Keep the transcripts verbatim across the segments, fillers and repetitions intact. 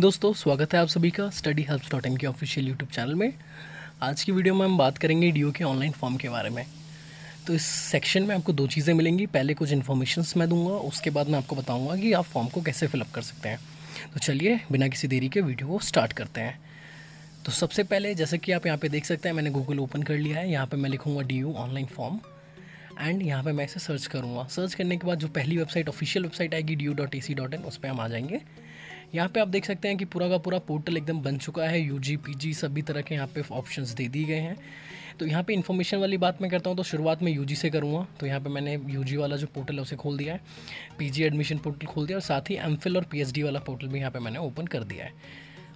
Morning दोस्तों, स्वागत है आप सभी का स्टडी हेल्प्स डॉट इन के ऑफिशियल यूट्यूब चैनल में। आज की वीडियो में हम बात करेंगे डी ओ के ऑनलाइन फॉर्म के बारे में। तो इस सेक्शन में आपको दो चीज़ें मिलेंगी, पहले कुछ इन्फॉर्मेशंस मैं दूंगा, उसके बाद मैं आपको बताऊंगा कि आप फॉर्म को कैसे फिलअप कर सकते हैं। तो चलिए बिना किसी देरी के वीडियो को स्टार्ट करते हैं। तो सबसे पहले जैसे कि आप यहाँ पर देख सकते हैं, मैंने गूगल ओपन कर लिया है। यहाँ पर मैं लिखूँगा D U online form and यहाँ पे मैं इसे सर्च करूँगा। सर्च करने के बाद जो पहली वेबसाइट ऑफिशियल वेबसाइट आएगी D U dot A C dot in, उस पर हम आ जाएंगे। यहाँ पे आप देख सकते हैं कि पूरा का पूरा पोर्टल एकदम बन चुका है। यूजी पीजी सभी तरह के यहाँ पे ऑप्शंस दे दिए गए हैं। तो यहाँ पे इन्फॉर्मेशन वाली बात मैं करता हूँ तो शुरुआत में यूजी से करूँगा। तो यहाँ पे मैंने यूजी वाला जो पोर्टल है उसे खोल दिया है, पीजी एडमिशन पोर्टल खोल दिया और साथ ही एमफिल और पीएचडी वाला पोर्टल भी यहाँ पर मैंने ओपन कर दिया है।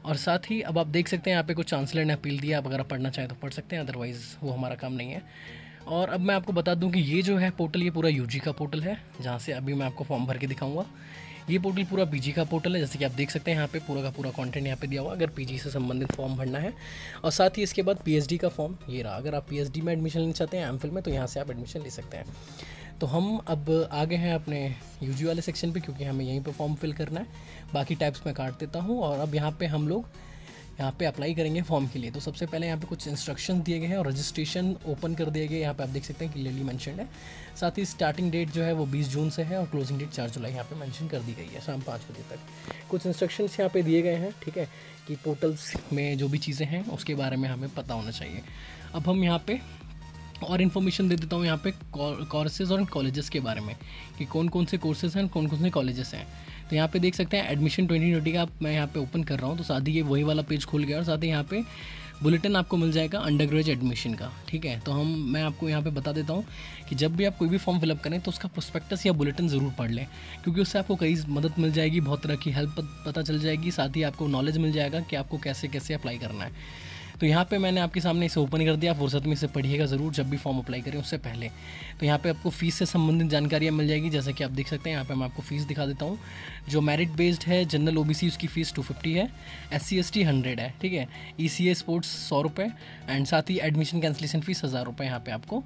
और साथ ही अब आप देख सकते हैं यहाँ पे कुछ चांसलर ने अपील दिया, आप अगर आप पढ़ना चाहें तो पढ़ सकते हैं, अदरवाइज़ वो हमारा काम नहीं है। और अब मैं आपको बता दूं कि ये जो है पोर्टल ये पूरा यूजी का पोर्टल है, जहां से अभी मैं आपको फॉर्म भर के दिखाऊंगा। ये पोर्टल पूरा पीजी का पोर्टल है, जैसे कि आप देख सकते हैं यहाँ पे पूरा का पूरा कंटेंट यहाँ पे दिया हुआ, अगर पीजी से संबंधित फॉर्म भरना है। और साथ ही इसके बाद पीएचडी का फॉर्म ये रहा, अगर आप पीएचडी में एडमिशन लेना चाहते हैं एमफिल में तो यहाँ से आप एडमिशन ले सकते हैं। तो हम अब आगे हैं अपने यूजी वाले सेक्शन पर, क्योंकि हमें यहीं पर फॉर्म फिल करना है। बाकी टाइप्स मैं काट देता हूँ और अब यहाँ पर हम लोग यहाँ पे अप्लाई करेंगे फॉर्म के लिए। तो सबसे पहले यहाँ पे कुछ इंस्ट्रक्शन दिए गए हैं और रजिस्ट्रेशन ओपन कर दिए गए। यहाँ पे आप देख सकते हैं क्लियरली मेंशनड है। साथ ही स्टार्टिंग डेट जो है वो बीस जून से है और क्लोजिंग डेट चार जुलाई यहाँ पे मेंशन कर दी गई है, शाम पाँच बजे तक। कुछ इंस्ट्रक्शंस यहाँ पे दिए गए हैं, ठीक है, कि पोर्टल्स में जो भी चीज़ें हैं उसके बारे में हमें पता होना चाहिए। अब हम यहाँ पर और इन्फॉर्मेशन दे देता हूँ यहाँ पे कोर्सेज़ और कॉलेजेस के बारे में, कि कौन कौन से कोर्सेज़ हैं, कौन कौन से कॉलेजेस हैं। तो यहाँ पे देख सकते हैं एडमिशन ट्वेंटी ट्वेंटी का मैं यहाँ पे ओपन कर रहा हूँ, तो साथ ही ये वही वाला पेज खुल गया और साथ ही यहाँ पे बुलेटिन आपको मिल जाएगा अंडरग्रेजुएट एडमिशन का, ठीक है। तो हम मैं आपको यहाँ पे बता देता हूँ कि जब भी आप कोई भी फॉर्म फिलअप करें तो उसका प्रोस्पेक्टस या बुलेटिन ज़रूर पढ़ लें, क्योंकि उससे आपको कई मदद मिल जाएगी, बहुत तरह की हेल्प पता चल जाएगी, साथ ही आपको नॉलेज मिल जाएगा कि आपको कैसे कैसे अप्लाई करना है। तो यहाँ पे मैंने आपके सामने इसे ओपन कर दिया, फुर्सत में इसे पढ़िएगा ज़रूर जब भी फॉर्म अप्लाई करें उससे पहले। तो यहाँ पे आपको फ़ीस से संबंधित जानकारियाँ मिल जाएगी, जैसे कि आप देख सकते हैं यहाँ पे मैं आपको फ़ीस दिखा देता हूँ। जो मेरिट बेस्ड है, जनरल ओबीसी उसकी फ़ीस टू फिफ्टी है, S C S T hundred है, ठीक है, ई सी ए स्पोर्ट्स सौ रुपये एंड साथ ही एडमिशन कैंसिलेशन फ़ीस हज़ार रुपये यहाँ पर आपको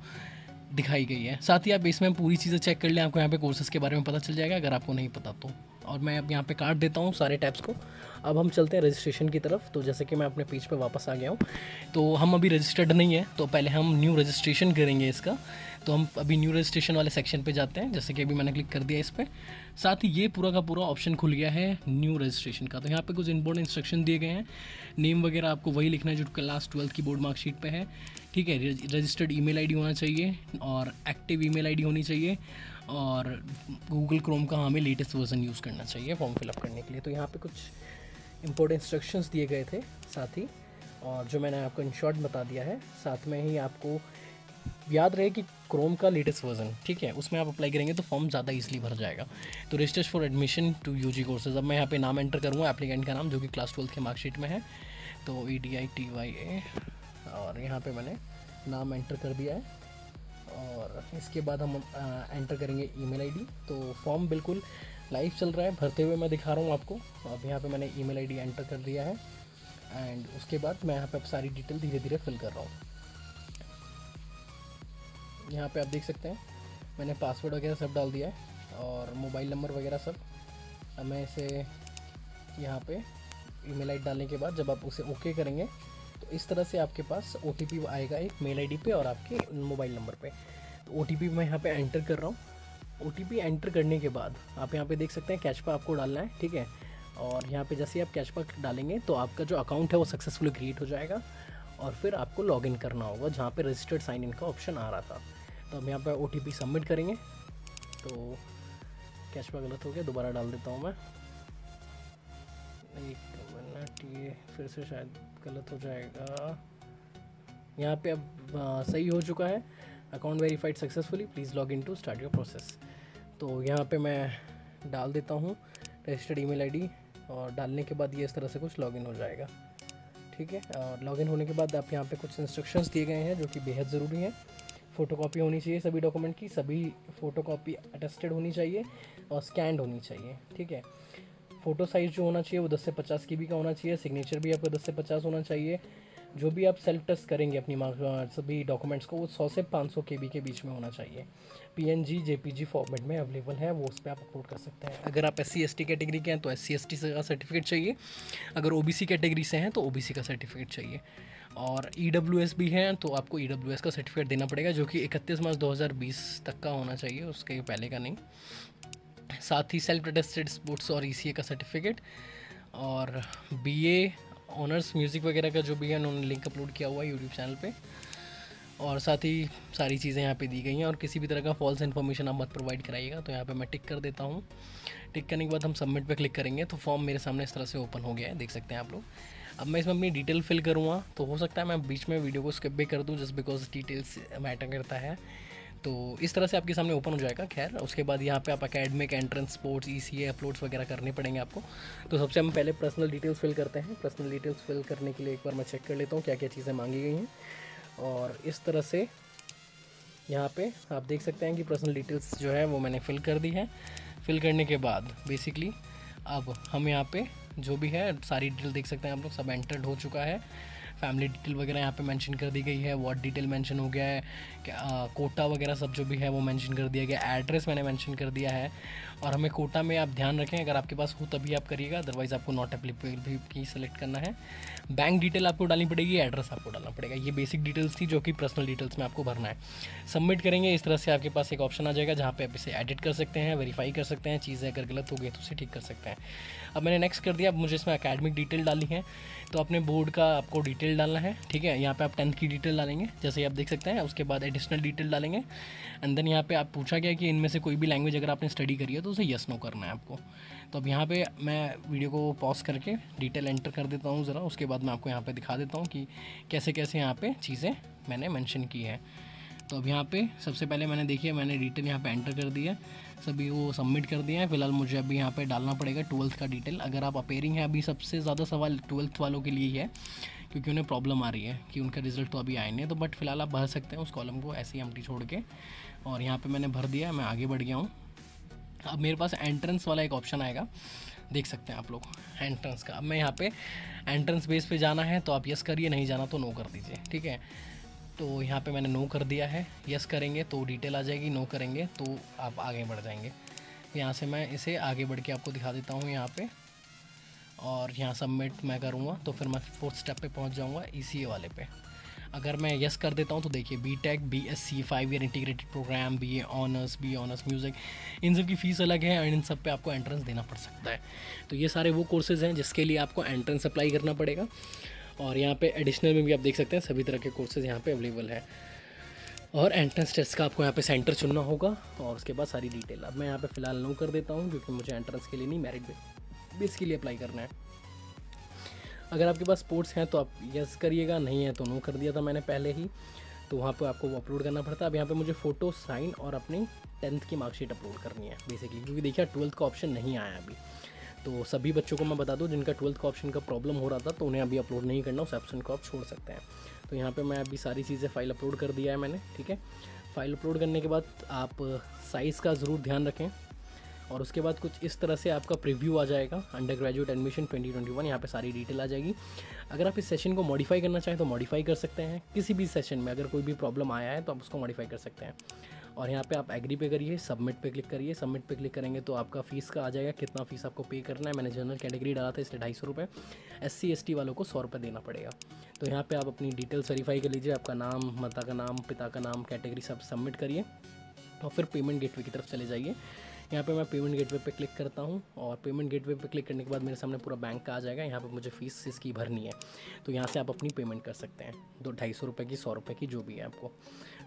दिखाई गई है। साथ ही आप इसमें पूरी चीज़ें चेक कर लें, आपको यहाँ पे कोर्सेज़ के बारे में पता चल जाएगा अगर आपको नहीं पता तो। और मैं अब यहाँ पे काट देता हूँ सारे टैब्स को। अब हम चलते हैं रजिस्ट्रेशन की तरफ। तो जैसे कि मैं अपने पेज पे वापस आ गया हूँ, तो हम अभी रजिस्टर्ड नहीं है, तो पहले हम न्यू रजिस्ट्रेशन करेंगे इसका। तो हम अभी न्यू रजिस्ट्रेशन वाले सेक्शन पे जाते हैं, जैसे कि अभी मैंने क्लिक कर दिया इस पर। साथ ही ये पूरा का पूरा ऑप्शन खुल गया है न्यू रजिस्ट्रेशन का। तो यहाँ पे कुछ इंपॉर्टेंट इंस्ट्रक्शन दिए गए हैं, नेम वगैरह आपको वही लिखना है जो क्लास ट्वेल्थ की बोर्ड मार्कशीट पे है, ठीक है। रजिस्टर्ड ईमेल आईडी होना चाहिए और एक्टिव ईमेल आईडी होनी चाहिए और गूगल क्रोम का हमें लेटेस्ट वर्जन यूज़ करना चाहिए फॉर्म फिलअप करने के लिए। तो यहाँ पर कुछ इंपॉर्टेंट इंस्ट्रक्शंस दिए गए थे साथ ही, और जो मैंने आपको इन शॉर्ट बता दिया है। साथ में ही आपको याद रहे कि क्रोम का लेटेस्ट वर्जन, ठीक है, उसमें आप अप्लाई करेंगे तो फॉर्म ज़्यादा ईजिली भर जाएगा। तो registers for admission to UG courses, अब मैं यहाँ पे नाम एंटर करूँगा, एप्लीकेंट का नाम जो कि क्लास ट्वेल्थ के मार्कशीट में है, तो E D I T Y A, और यहाँ पे मैंने नाम एंटर कर दिया है। और इसके बाद हम एंटर करेंगे ईमेल आईडी। तो फॉर्म बिल्कुल लाइव चल रहा है, भरते हुए मैं दिखा रहा हूँ आपको। अब यहाँ पर मैंने ईमेल आईडी एंटर कर दिया है एंड उसके बाद मैं यहाँ पर सारी डिटेल धीरे धीरे फिल कर रहा हूँ। यहाँ पे आप देख सकते हैं मैंने पासवर्ड वगैरह सब डाल दिया है और मोबाइल नंबर वगैरह सब। अब मैं इसे यहाँ पे ईमेल आईडी डालने के बाद जब आप उसे ओके करेंगे तो इस तरह से आपके पास ओटीपी आएगा एक मेल आईडी पे और आपके मोबाइल नंबर पे। तो ओटीपी मैं यहाँ पे एंटर कर रहा हूँ। ओटीपी एंटर करने के बाद आप यहाँ पर देख सकते हैं कैशपा आपको डालना है, ठीक है। और यहाँ पर जैसे आप कैशपा डालेंगे तो आपका जो अकाउंट है वो सक्सेसफुली क्रिएट हो जाएगा और फिर आपको लॉगिन करना होगा जहाँ पे रजिस्टर्ड साइन इन का ऑप्शन आ रहा था। तो हम यहाँ पर ओटीपी सबमिट करेंगे। तो कैशबैक गलत हो गया, दोबारा डाल देता हूँ मैं, एक मिनट, ये फिर से शायद गलत हो जाएगा। यहाँ पे अब आ, सही हो चुका है, account verified successfully, please log in to start your process. तो यहाँ पे मैं डाल देता हूँ रजिस्टर्ड ईमेल आईडी और डालने के बाद ये इस तरह से कुछ लॉग इन हो जाएगा, ठीक है। और लॉगिन होने के बाद आप यहाँ पे कुछ इंस्ट्रक्शंस दिए गए हैं जो कि बेहद ज़रूरी हैं। फ़ोटोकॉपी होनी चाहिए सभी डॉक्यूमेंट की, सभी फ़ोटोकॉपी अटेस्टेड होनी चाहिए और स्कैंड होनी चाहिए, ठीक है। फ़ोटो साइज़ जो होना चाहिए वो दस से पचास के बी का होना चाहिए, सिग्नेचर भी आपका दस से पचास होना चाहिए जो भी आप सेल्फ टेस्ट करेंगे अपनी सभी डॉक्यूमेंट्स को, वो सौ से पाँच सौ के बी के बीच में होना चाहिए। पीएनजी जेपीजी फॉर्मेट में अवेलेबल है, वो उस पर आप अपलोड कर सकते हैं। अगर आप एससी एसटी कैटेगरी के हैं तो एससी एसटी का सर्टिफिकेट चाहिए, अगर ओबीसी कैटेगरी से हैं तो ओबीसी का सर्टिफिकेट चाहिए, और ईडब्ल्यूएस भी हैं तो आपको ईडब्ल्यूएस का सर्टिफिकेट देना पड़ेगा, जो कि इकतीस मार्च दो हज़ार बीस तक का होना चाहिए, उसके पहले का नहीं। साथ ही सेल्फ अटेस्टेड स्पोर्ट्स और ईसीए का सर्टिफिकेट, और बीए ऑनर्स म्यूज़िक वगैरह का जो भी है उन्होंने लिंक अपलोड किया हुआ है यूट्यूब चैनल पे, और साथ ही सारी चीज़ें यहाँ पे दी गई हैं। और किसी भी तरह का फॉल्स इन्फॉर्मेशन आप मत प्रोवाइड कराइएगा। तो यहाँ पे मैं टिक कर देता हूँ। टिक करने के बाद हम सबमिट पे क्लिक करेंगे तो फॉर्म मेरे सामने इस तरह से ओपन हो गया है, देख सकते हैं आप लोग। अब मैं इसमें अपनी डिटेल फिल करूँगा, तो हो सकता है मैं बीच में वीडियो को स्किप भी कर दूँ, जस्ट बिकॉज डिटेल्स मैटर करता है। तो इस तरह से आपके सामने ओपन हो जाएगा। खैर, उसके बाद यहाँ पे आप academic, entrance, sports, ECA uploads वगैरह करने पड़ेंगे आपको। तो सबसे हम पहले पर्सनल डिटेल्स फिल करते हैं। पर्सनल डिटेल्स फिल करने के लिए एक बार मैं चेक कर लेता हूँ क्या क्या चीज़ें मांगी गई हैं। और इस तरह से यहाँ पे आप देख सकते हैं कि पर्सनल डिटेल्स जो है वो मैंने फ़िल कर दी है। फ़िल करने के बाद बेसिकली अब हम यहाँ पे जो भी है सारी डिटेल देख सकते हैं आप लोग, सब एंटर्ड हो चुका है। फैमिली डिटेल वगैरह यहाँ पे मेंशन कर दी गई है, व्हाट डिटेल मेंशन हो गया है, आ, कोटा वगैरह सब जो भी है वो मेंशन कर दिया गया। एड्रेस मैंने मेंशन कर दिया है, और हमें कोटा में आप ध्यान रखें, अगर आपके पास हो तभी आप करिएगा, अदरवाइज़ आपको नॉट एप्लीकेबल भी की सेलेक्ट करना है। बैंक डिटेल आपको डालनी पड़ेगी, एड्रेस आपको डालना पड़ेगा। ये बेसिक डिटेल्स थी जो कि पर्सनल डिटेल्स में आपको भरना है। सबमिट करेंगे, इस तरह से आपके पास एक ऑप्शन आ जाएगा जहाँ पर आप इसे एडिट कर सकते हैं, वेरीफाई कर सकते हैं, चीज़ें अगर गलत हो गई तो उसे ठीक कर सकते हैं। अब मैंने नेक्स्ट कर दिया। अब मुझे इसमें अकेडमिक डिटेल डालनी है, तो अपने बोर्ड का आपको डिटेल डालना है, ठीक है। यहाँ पे आप टेंथ की डिटेल डालेंगे, जैसे आप देख सकते हैं। उसके बाद एडिशनल डिटेल डालेंगे, एंड देन यहाँ पे आप पूछा गया कि इनमें से कोई भी लैंग्वेज अगर आपने स्टडी करी है तो उसे यस नो करना है आपको। तो अब यहाँ पे मैं वीडियो को पॉज करके डिटेल एंटर कर देता हूँ ज़रा, उसके बाद मैं आपको यहाँ पे दिखा देता हूँ कि कैसे कैसे यहाँ पे चीज़ें मैंने मैंशन की है। तो अब यहाँ पे सबसे पहले मैंने देखिए मैंने डिटेल यहाँ पे एंटर कर दी है, सभी वो सबमिट कर दिए हैं। फिलहाल मुझे अभी यहाँ पे डालना पड़ेगा ट्वेल्थ का डिटेल। अगर आप अपेयरिंग हैं, अभी सबसे ज़्यादा सवाल ट्वेल्थ वालों के लिए ही है, क्योंकि उन्हें प्रॉब्लम आ रही है कि उनका रिजल्ट तो अभी आए नहीं है। तो बट फिलहाल आप भर सकते हैं उस कॉलम को ऐसे ही एम्प्टी छोड़ के, और यहाँ पर मैंने भर दिया, मैं आगे बढ़ गया हूँ। अब मेरे पास एंट्रेंस वाला एक ऑप्शन आएगा, देख सकते हैं आप लोग, एंट्रेंस का। अब मैं यहाँ पर एंट्रेंस बेस पर जाना है तो आप यस करिए, नहीं जाना तो नो कर दीजिए, ठीक है। तो यहाँ पे मैंने नो कर दिया है, यस करेंगे तो डिटेल आ जाएगी, नो करेंगे तो आप आगे बढ़ जाएंगे। यहाँ से मैं इसे आगे बढ़ के आपको दिखा देता हूँ यहाँ पे, और यहाँ सबमिट मैं करूँगा तो फिर मैं फोर्थ स्टेप पे पहुँच जाऊँगा, ईसीए वाले पे। अगर मैं यस कर देता हूँ तो देखिए BTech, BSc, five year integrated programme, BA honours, BA honours music, इन सब की फ़ीस अलग है, एंड इन सब पे आपको एंट्रेंस देना पड़ सकता है। तो ये सारे वो कोर्सेज़ हैं जिसके लिए आपको एंट्रेंस अप्लाई करना पड़ेगा। और यहाँ पे एडिशनल में भी आप देख सकते हैं सभी तरह के कोर्सेज़ यहाँ पे अवेलेबल है, और एंट्रेंस टेस्ट का आपको यहाँ पे सेंटर चुनना होगा, और उसके बाद सारी डिटेल। अब मैं यहाँ पे फ़िलहाल नो कर देता हूँ, क्योंकि मुझे एंट्रेंस के लिए नहीं, मेरिट बेस के लिए अप्लाई करना है। अगर आपके पास स्पोर्ट्स हैं तो आप यस करिएगा, नहीं है तो नो कर दिया था मैंने पहले ही, तो वहाँ पर आपको अपलोड करना पड़ता है। अब यहाँ पे मुझे फ़ोटो, साइन और अपनी टेंथ की मार्कशीट अपलोड करनी है बेसिकली, क्योंकि देखिए ट्वेल्थ का ऑप्शन नहीं आया अभी। तो सभी बच्चों को मैं बता दूं जिनका ट्वेल्थ का ऑप्शन का प्रॉब्लम हो रहा था, तो उन्हें अभी अपलोड नहीं करना, उस ऑप्शन को आप छोड़ सकते हैं। तो यहाँ पे मैं अभी सारी चीज़ें फ़ाइल अपलोड कर दिया है मैंने, ठीक है। फ़ाइल अपलोड करने के बाद आप साइज़ का ज़रूर ध्यान रखें, और उसके बाद कुछ इस तरह से आपका प्रीव्यू आ जाएगा, undergraduate admission twenty twenty one, यहाँ पे सारी डिटेल आ जाएगी। अगर आप इस सेशन को मॉडिफाई करना चाहें तो मॉडिफाई कर सकते हैं, किसी भी सेशन में अगर कोई भी प्रॉब्लम आया है तो आप उसको मॉडिफाई कर सकते हैं। और यहाँ पे आप एग्री पे करिए, सबमिट पे क्लिक करिए। सबमिट पे क्लिक करेंगे तो आपका फ़ीस का आ जाएगा, कितना फ़ीस आपको पे करना है। मैंने जनरल कैटेगरी डाला था इसलिए ढाई सौ रुपये, एस सी एस टी वालों को सौ रुपये देना पड़ेगा। तो यहाँ पे आप अपनी डिटेल्स वेरीफाई कर लीजिए, आपका नाम, माता का नाम, पिता का नाम, कैटेगरी सब सबमिट करिए, और फिर पेमेंट गेटवे की तरफ चले जाइए। यहाँ पे मैं पेमेंट गेटवे पे क्लिक करता हूँ, और पेमेंट गेटवे पे क्लिक करने के बाद मेरे सामने पूरा बैंक का आ जाएगा। यहाँ पे मुझे फ़ीस इसकी भरनी है, तो यहाँ से आप अपनी पेमेंट कर सकते हैं, दो ढाई सौ रुपये की, सौ रुपये की, जो भी है आपको।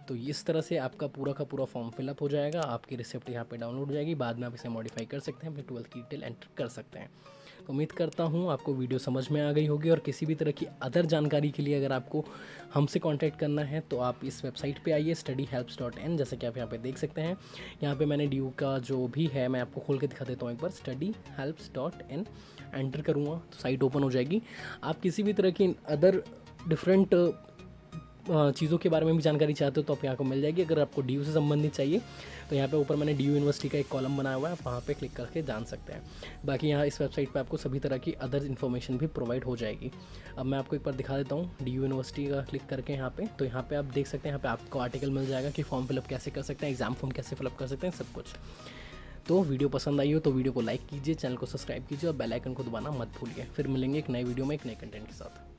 तो इस तरह से आपका पूरा का पूरा फॉर्म फिलअप हो जाएगा, आपकी रिसिप्ट यहाँ पे डाउनलोड हो जाएगी। बाद में आप इसे मॉडिफाई कर सकते हैं, अपनी ट्वेल्थ की डिटेल एंटर कर सकते हैं। तो उम्मीद करता हूँ आपको वीडियो समझ में आ गई होगी, और किसी भी तरह की अदर जानकारी के लिए अगर आपको हमसे कांटेक्ट करना है तो आप इस वेबसाइट पे आइए, स्टडी हेल्प्स डॉट इन, जैसे कि आप यहाँ पे देख सकते हैं। यहाँ पे मैंने ड्यू का जो भी है मैं आपको खोल के दिखा देता हूँ एक बार, study helps dot in enter करूँगा तो साइट ओपन हो जाएगी। आप किसी भी तरह की अदर डिफरेंट चीज़ों के बारे में भी जानकारी चाहते हो तो आप यहाँ को मिल जाएगी। अगर आपको डी यू से संबंधित चाहिए तो यहाँ पे ऊपर मैंने डी यू यूनिवर्सिटी का एक कॉलम बनाया हुआ है, आप वहाँ पे क्लिक करके जान सकते हैं। बाकी यहाँ इस वेबसाइट पे आपको सभी तरह की अदर इन्फॉर्मेशन भी प्रोवाइड हो जाएगी। अब मैं आपको एक बार दिखा देता हूँ डी यू यूनिवर्सिटी का क्लिक करके यहाँ पर, तो यहाँ पर आप देख सकते हैं, यहाँ पर आपको आर्टिकल मिल जाएगा कि फॉर्म फिलअप कैसे कर सकते हैं, एग्जाम फॉर्म कैसे फिलअप कर सकते हैं, सब कुछ। तो वीडियो पसंद आई हो तो वीडियो को लाइक कीजिए, चैनल को सब्सक्राइब कीजिए और बेल आइकन को दबाना मत भूलिए। फिर मिलेंगे एक नए वीडियो में एक नए कंटेंट के साथ।